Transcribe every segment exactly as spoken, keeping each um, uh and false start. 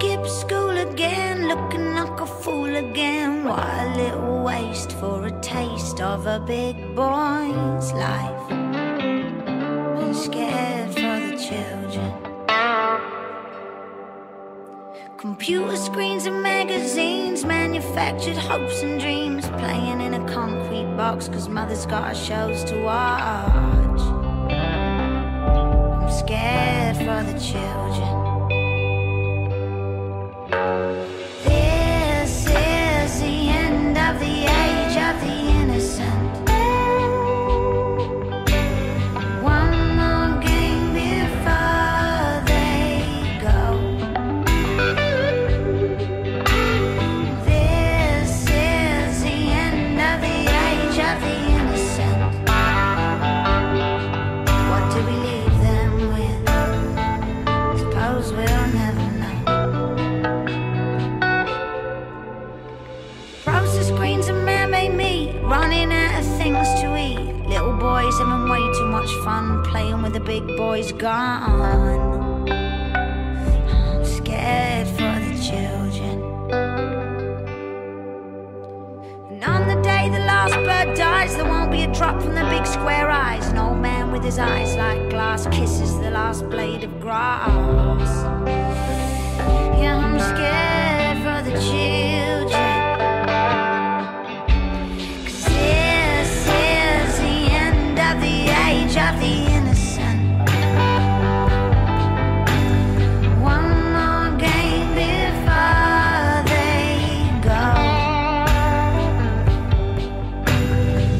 skip school again, looking like a fool again. What a little waste for a taste of a big boy's life. I'm scared for the children. Computer screens and magazines, manufactured hopes and dreams, playing in a concrete box cause mother's got shows to watch. I'm scared for the children. This is the end of the age of the innocent. One more game before they go. This is the end of the age of the innocent. What do we leave them with? Suppose we'll never know. Screens and man-made meat, running out of things to eat. Little boys having way too much fun, playing with the big boys gone. I'm scared for the children. And on the day the last bird dies, there won't be a drop from the big square eyes. An old man with his eyes like glass kisses the last blade of grass. Yeah, I'm scared for the children. Of the innocent, one more game before they go.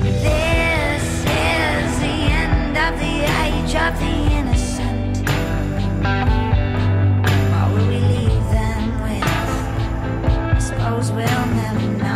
This is the end of the age of the innocent. What will we leave them with? I suppose we'll never know.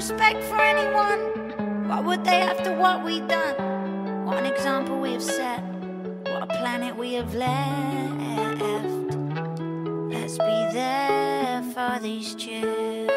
Respect for anyone. What would they after what we've done? What an example we have set. What a planet we have left. Let's be there for these children.